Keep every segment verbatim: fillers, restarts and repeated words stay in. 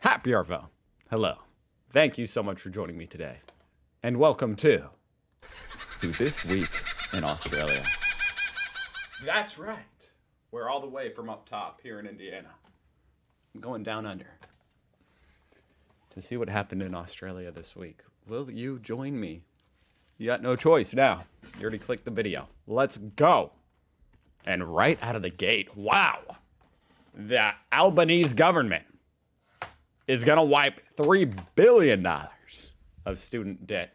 Happy Arvo. Hello. Thank you so much for joining me today. And welcome to, to This Week in Australia. That's right. We're all the way from up top here in Indiana. I'm going down under to see what happened in Australia this week. Will you join me? You got no choice now. You already clicked the video. Let's go. And right out of the gate, wow. The Albanese government is going to wipe three billion dollars of student debt,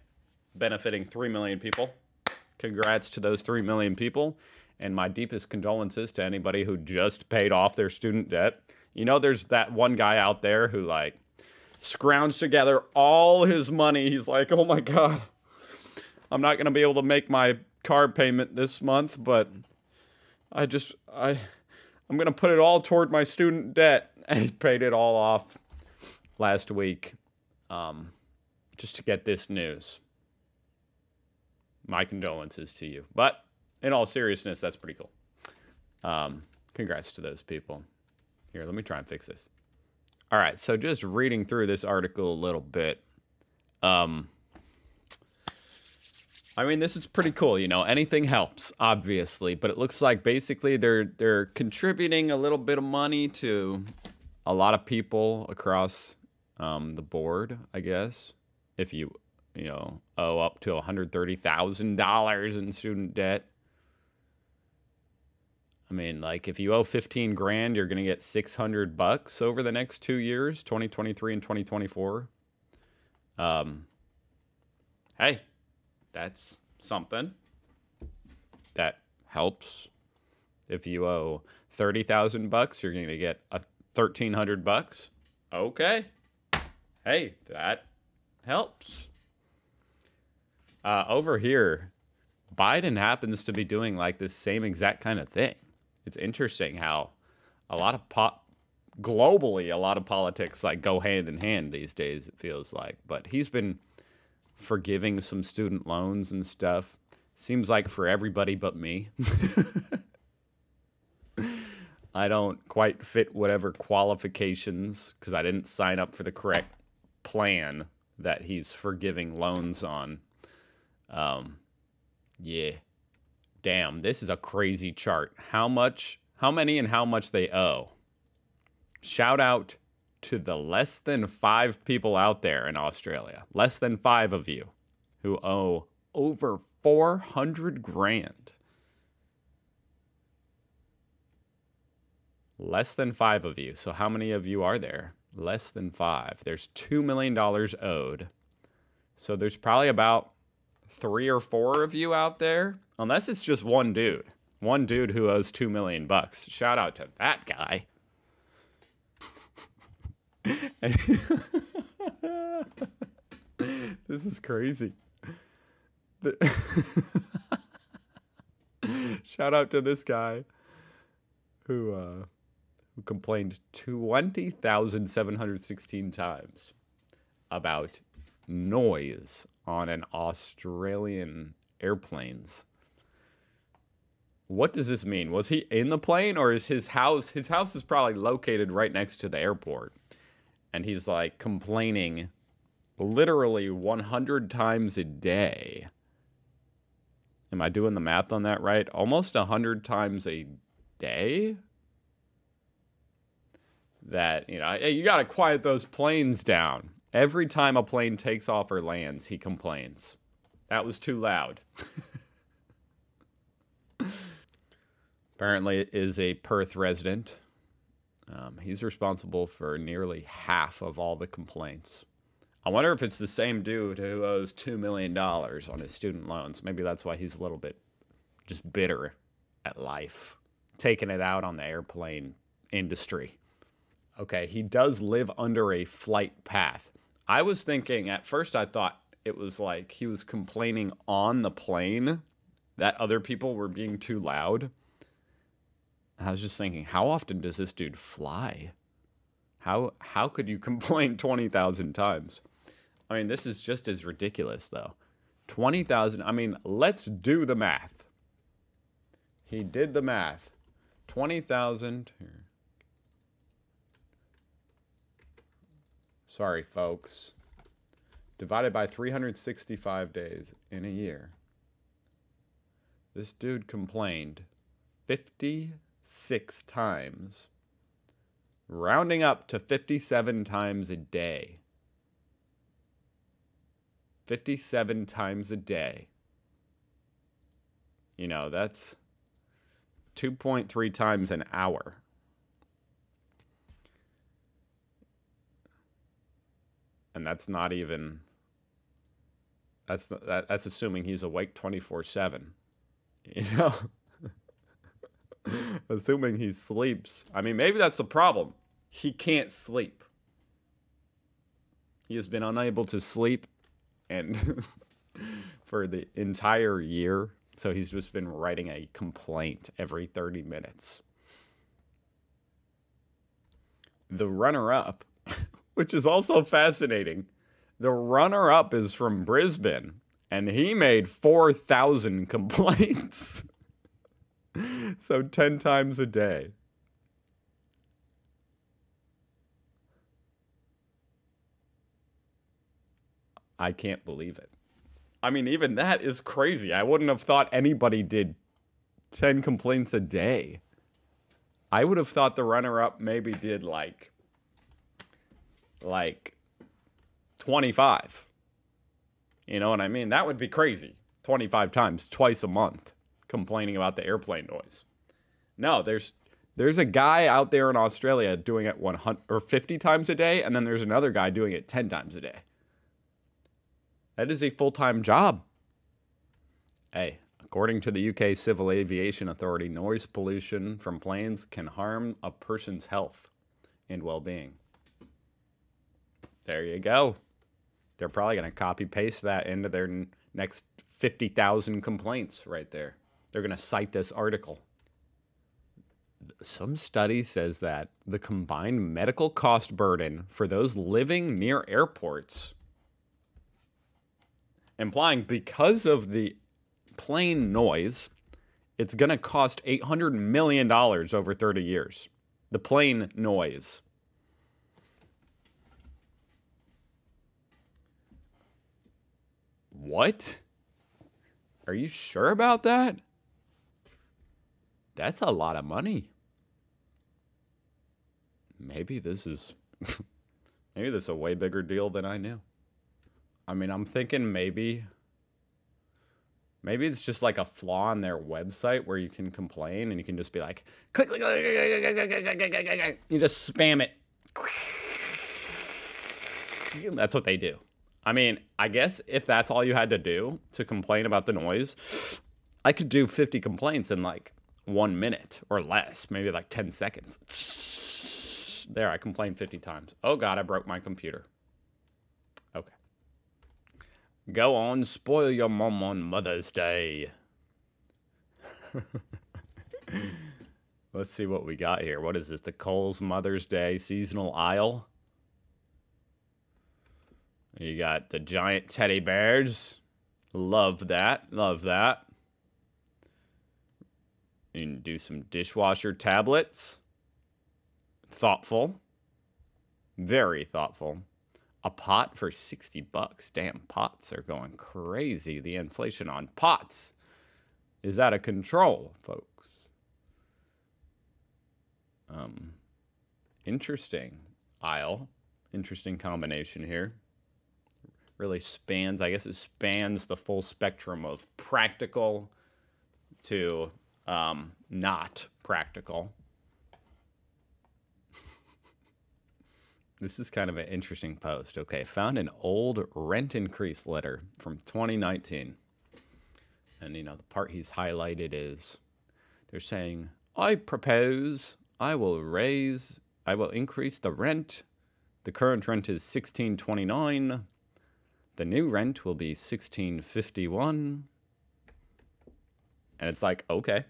benefiting three million people. Congrats to those three million people. And my deepest condolences to anybody who just paid off their student debt. You know, there's that one guy out there who, like, scrounged together all his money. He's like, oh my God, I'm not going to be able to make my car payment this month, but I just, I, I'm going to put it all toward my student debt. And he paid it all off last week um, just to get this news. My condolences to you. But in all seriousness, that's pretty cool. Um, congrats to those people. Here, let me try and fix this. All right, so just reading through this article a little bit. Um, I mean, this is pretty cool, you know. Anything helps, obviously, but it looks like basically they're they're contributing a little bit of money to a lot of people across um, the board, I guess. If you you know owe up to one hundred thirty thousand dollars in student debt. I mean, like, if you owe fifteen grand, you're going to get six hundred bucks over the next two years, twenty twenty-three and twenty twenty-four. Um, hey, that's something that helps. If you owe thirty thousand bucks, you're going to get a thirteen hundred bucks. Okay. Hey, that helps. Uh, over here, Biden happens to be doing, like, the same exact kind of thing. It's interesting how a lot of pop globally, a lot of politics like go hand in hand these days, it feels like. But he's been forgiving some student loans and stuff. Seems like for everybody but me. I don't quite fit whatever qualifications because I didn't sign up for the correct plan that he's forgiving loans on. Um, yeah. Damn, this is a crazy chart. How much, how many and how much they owe. Shout out to the less than five people out there in Australia. Less than five of you who owe over four hundred grand. Less than five of you. So how many of you are there? Less than five. There's two million dollars owed. So there's probably about three or four of you out there. Unless it's just one dude. One dude who owes two million bucks. Shout out to that guy. This is crazy. Shout out to this guy who uh, who complained twenty thousand seven hundred sixteen times about noise on an Australian airplanes. What does this mean? Was he in the plane or is his house? His house is probably located right next to the airport. And he's like complaining literally one hundred times a day. Am I doing the math on that right? Almost one hundred times a day? That, you know, you got to quiet those planes down. Every time a plane takes off or lands, he complains. That was too loud. Apparently is a Perth resident. Um, he's responsible for nearly half of all the complaints. I wonder if it's the same dude who owes two million dollars on his student loans. Maybe that's why he's a little bit just bitter at life, taking it out on the airplane industry. Okay, he does live under a flight path. I was thinking, at first I thought it was like he was complaining on the plane that other people were being too loud. I was just thinking, how often does this dude fly? How how could you complain twenty thousand times? I mean, this is just as ridiculous, though. twenty thousand, I mean, let's do the math. He did the math. twenty thousand Sorry, folks. Divided by three hundred sixty-five days in a year. This dude complained fifty-six times, rounding up to fifty-seven times a day. fifty-seven times a day. You know, that's two point three times an hour. And that's not even, that's that, that's assuming he's awake twenty-four seven. You know? Assuming he sleeps. I mean, maybe that's the problem. He can't sleep. He has been unable to sleep and for the entire year. So he's just been writing a complaint every thirty minutes. The runner-up, which is also fascinating, the runner-up is from Brisbane, and he made four thousand complaints. So ten times a day. I can't believe it. I mean, even that is crazy. I wouldn't have thought anybody did ten complaints a day. I would have thought the runner-up maybe did like, like twenty-five. You know what I mean? That would be crazy. twenty-five times, twice a month, complaining about the airplane noise. No, there's there's a guy out there in Australia doing it one hundred or fifty times a day, and then there's another guy doing it ten times a day. That is a full-time job. Hey, according to the U K Civil Aviation Authority, noise pollution from planes can harm a person's health and well-being. There you go. They're probably going to copy-paste that into their next fifty thousand complaints right there. They're going to cite this article. Some study says that the combined medical cost burden for those living near airports, implying because of the plane noise, it's going to cost eight hundred million dollars over thirty years. The plane noise. What? Are you sure about that? That's a lot of money. Maybe this is... maybe this is a way bigger deal than I knew. I mean, I'm thinking maybe, maybe it's just like a flaw on their website where you can complain and you can just be like, click, click, click, click, click, click, click, click, click. You just spam it. That's what they do. I mean, I guess if that's all you had to do to complain about the noise, I could do fifty complaints in like one minute or less, maybe like ten seconds. There, I complained fifty times. Oh God, I broke my computer. Go on, spoil your mom on Mother's Day. Let's see what we got here. What is this? The Coles Mother's Day seasonal aisle. You got the giant teddy bears. Love that. Love that. You can do some dishwasher tablets. Thoughtful. Very thoughtful. A pot for sixty bucks. Damn, pots are going crazy. The inflation on pots is out of control, folks. Um, interesting aisle. Interesting combination here. Really spans, I guess it spans the full spectrum of practical to um, not practical. This is kind of an interesting post. Okay, found an old rent increase letter from twenty nineteen. And, you know, the part he's highlighted is they're saying, I propose I will raise, I will increase the rent. The current rent is sixteen twenty-nine. The new rent will be sixteen fifty-one. And it's like, okay.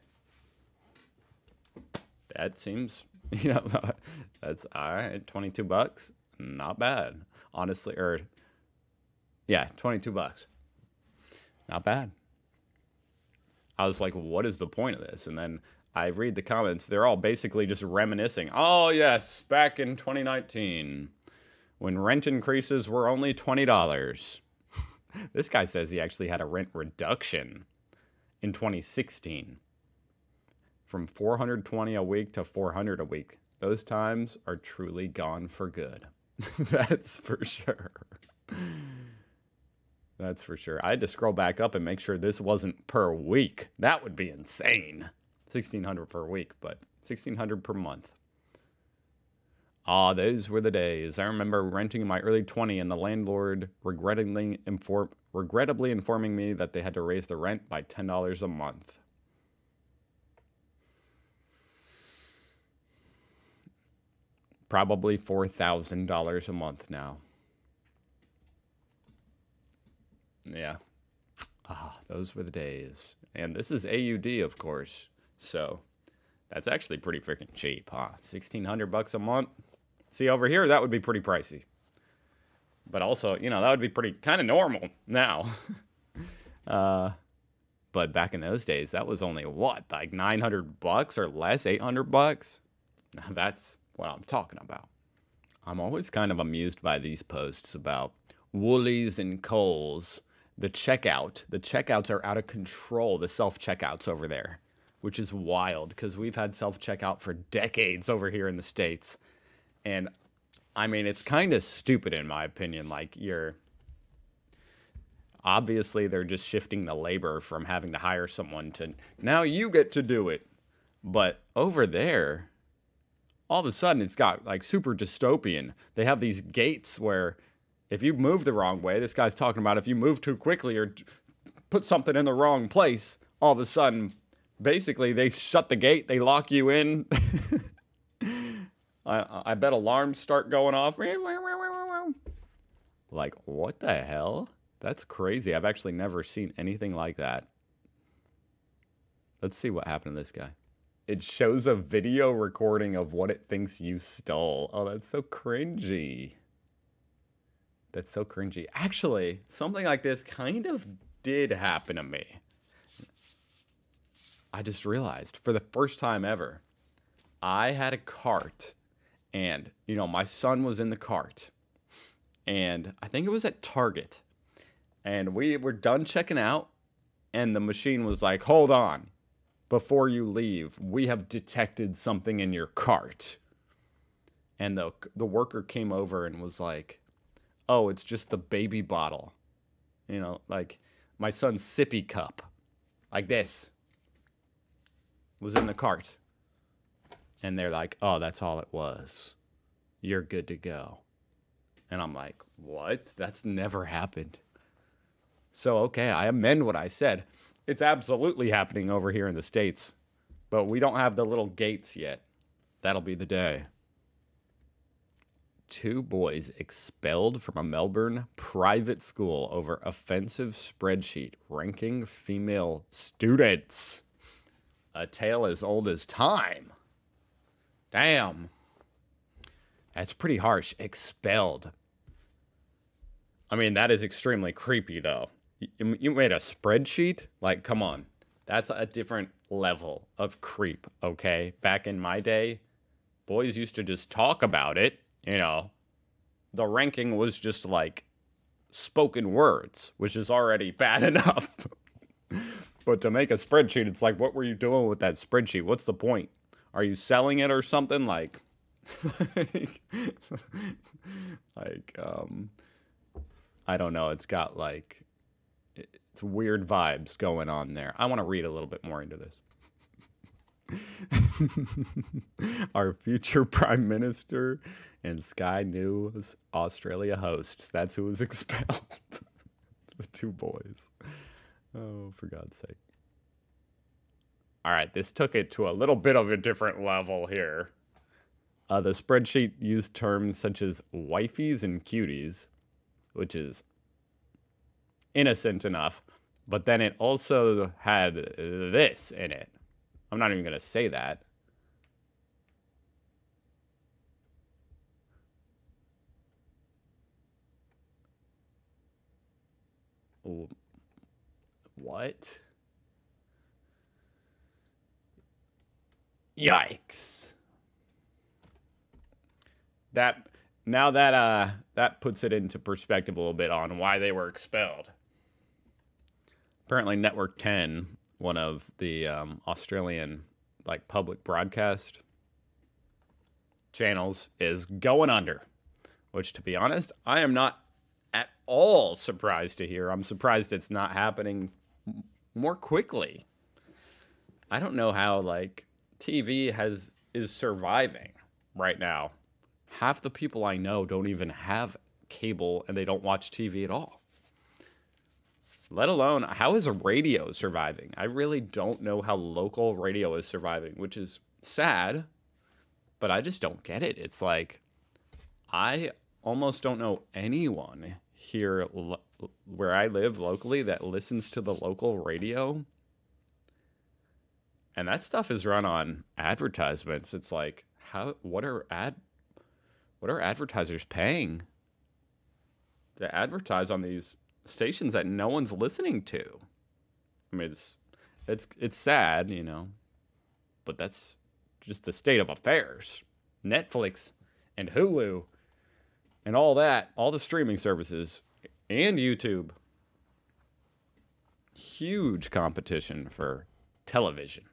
That seems... You know, that's all right. twenty-two bucks, not bad, honestly. Or yeah, twenty-two bucks, not bad. I was like, what is the point of this? And then I read the comments. They're all basically just reminiscing. Oh yes, back in twenty nineteen, when rent increases were only twenty dollars. This guy says he actually had a rent reduction in twenty sixteen from four hundred twenty dollars a week to four hundred dollars a week. Those times are truly gone for good. That's for sure. That's for sure. I had to scroll back up and make sure this wasn't per week. That would be insane. sixteen hundred dollars per week, but sixteen hundred dollars per month. Ah, those were the days. I remember renting in my early twenties and the landlord regrettably, inform regrettably informing me that they had to raise the rent by ten dollars a month. Probably four thousand dollars a month now. Yeah. Ah, those were the days. And this is A U D, of course. So that's actually pretty freaking cheap, huh? sixteen hundred bucks a month. See, over here, that would be pretty pricey. But also, you know, that would be pretty kind of normal now. uh, but back in those days, that was only, what, like nine hundred bucks or less, eight hundred bucks? Now that's what I'm talking about. I'm always kind of amused by these posts about Woolies and Coles, the checkout. The checkouts are out of control, the self-checkouts over there, which is wild because we've had self-checkout for decades over here in the States. And, I mean, it's kind of stupid in my opinion. Like, you're... Obviously, they're just shifting the labor from having to hire someone to, now you get to do it. But over there, all of a sudden, it's got, like, super dystopian. They have these gates where if you move the wrong way, this guy's talking about if you move too quickly or put something in the wrong place, all of a sudden, basically, they shut the gate. They lock you in. I, I bet alarms start going off. Like, what the hell? That's crazy. I've actually never seen anything like that. Let's see what happened to this guy. It shows a video recording of what it thinks you stole. Oh, that's so cringy. That's so cringy. Actually, something like this kind of did happen to me. I just realized for the first time ever, I had a cart and, you know, my son was in the cart and I think it was at Target and we were done checking out and the machine was like, hold on. Before you leave, we have detected something in your cart. And the the worker came over and was like, oh, it's just the baby bottle. You know, like my son's sippy cup. Like this. Was in the cart. And they're like, oh, that's all it was. You're good to go. And I'm like, what? That's never happened. So, okay, I amend what I said. It's absolutely happening over here in the States, but we don't have the little gates yet. That'll be the day. Two boys expelled from a Melbourne private school over offensive spreadsheet ranking female students. A tale as old as time. Damn. That's pretty harsh. Expelled. I mean, that is extremely creepy, though. You made a spreadsheet? Like, come on. That's a different level of creep, okay? Back in my day, boys used to just talk about it, you know. The ranking was just, like, spoken words, which is already bad enough. But to make a spreadsheet, it's like, what were you doing with that spreadsheet? What's the point? Are you selling it or something? Like, like, like, um, I don't know. It's got, like... It's weird vibes going on there. I want to read a little bit more into this. Our future Prime Minister and Sky News Australia hosts. That's who was expelled. The two boys. Oh, for God's sake. All right, this took it to a little bit of a different level here. Uh, the spreadsheet used terms such as wifeys and cuties, which is innocent enough, but then it also had this in it. I'm not even going to say that. What? Yikes. That now that uh, that puts it into perspective a little bit on why they were expelled. Apparently, Network ten, one of the um, Australian like public broadcast channels, is going under. Which, to be honest, I am not at all surprised to hear. I'm surprised it's not happening more quickly. I don't know how like T V has is surviving right now. Half the people I know don't even have cable and they don't watch T V at all. Let alone, how is radio surviving? I really don't know how local radio is surviving, which is sad, but I just don't get it. It's like, I almost don't know anyone here where I live locally that listens to the local radio. And that stuff is run on advertisements. It's like, how, what are ad... What are advertisers paying to advertise on these stations that no one's listening to? I mean, it's it's it's sad, you know, but that's just the state of affairs. Netflix and Hulu and all that, all the streaming services and YouTube. Huge competition for television,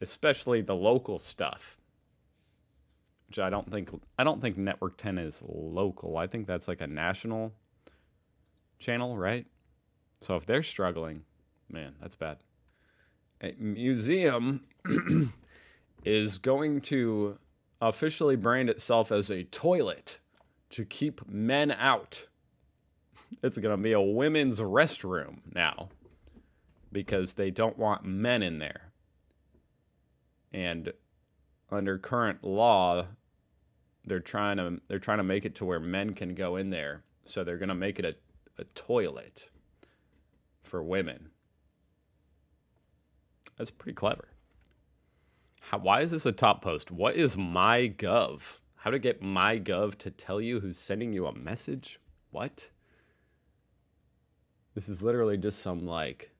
especially the local stuff. Which I don't think I don't think Network ten is local. I think that's like a national channel, right? So if they're struggling, man, that's bad. A museum is going to officially brand itself as a toilet to keep men out. It's going to be a women's restroom now because they don't want men in there. And under current law, they're trying to they're trying to make it to where men can go in there, so they're gonna make it a, a toilet for women. That's pretty clever. How, why is this a top post? What is MyGov? How to get MyGov to tell you who's sending you a message? What? This is literally just some like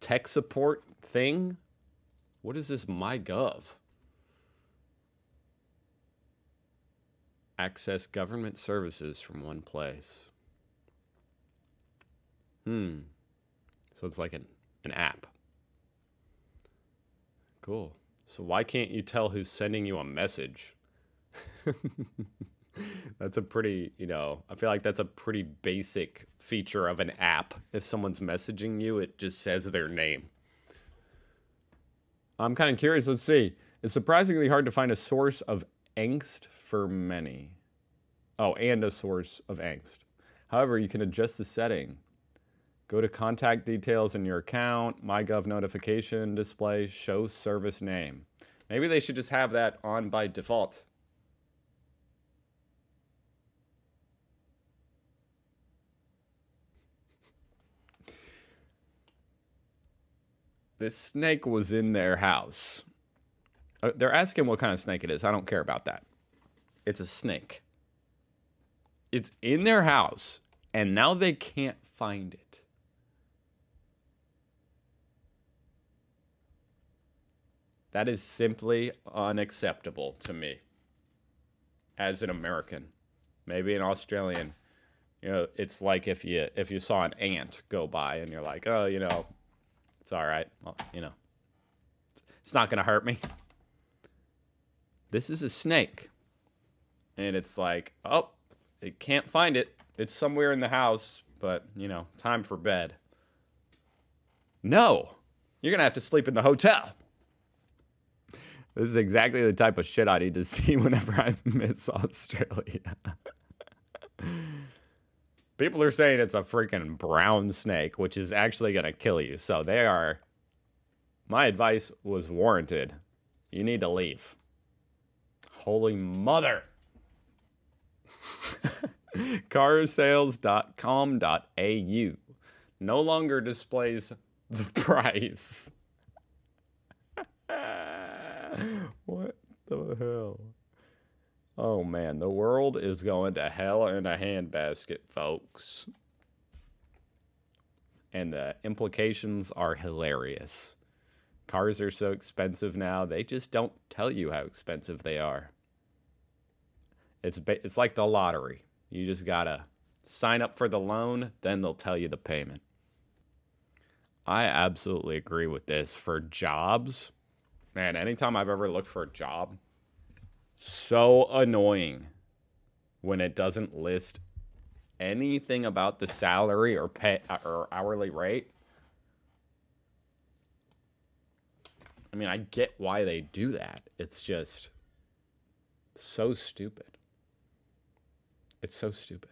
tech support thing. What is this MyGov? Access government services from one place. Hmm. So it's like an, an app. Cool. So why can't you tell who's sending you a message? That's a pretty, you know, I feel like that's a pretty basic feature of an app. If someone's messaging you, it just says their name. I'm kind of curious. Let's see. It's surprisingly hard to find a source of angst for many. Oh, and a source of angst. However, you can adjust the setting. Go to contact details in your account, MyGov notification display, show service name. Maybe they should just have that on by default. This snake was in their house. They're asking what kind of snake it is. I don't care about that. It's a snake. It's in their house, and now they can't find it. That is simply unacceptable to me as an American. Maybe an Australian. You know, it's like if you if you saw an ant go by and you're like, oh, you know, it's all right. Well, you know, it's not going to hurt me. This is a snake, and it's like, oh, it can't find it. It's somewhere in the house, but, you know, time for bed. No, you're going to have to sleep in the hotel. This is exactly the type of shit I need to see whenever I miss Australia. People are saying it's a freaking brown snake, which is actually going to kill you. So they are, my advice was warranted. You need to leave. Holy mother. Carsales dot com dot A U no longer displays the price. What the hell? Oh man, the world is going to hell in a handbasket, folks. And the implications are hilarious. Cars are so expensive now, they just don't tell you how expensive they are. It's it's like the lottery. You just gotta sign up for the loan, then they'll tell you the payment. I absolutely agree with this for jobs. Man, anytime I've ever looked for a job, so annoying when it doesn't list anything about the salary or pay or hourly rate. I mean, I get why they do that. It's just so stupid. It's so stupid.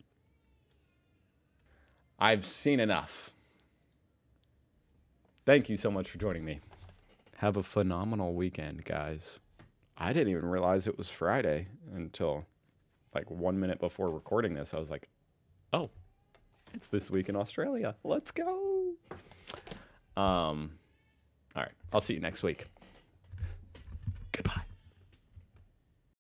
I've seen enough. Thank you so much for joining me. Have a phenomenal weekend, guys. I didn't even realize it was Friday until like one minute before recording this. I was like, oh, it's this week in Australia. Let's go. Um, all right. I'll see you next week.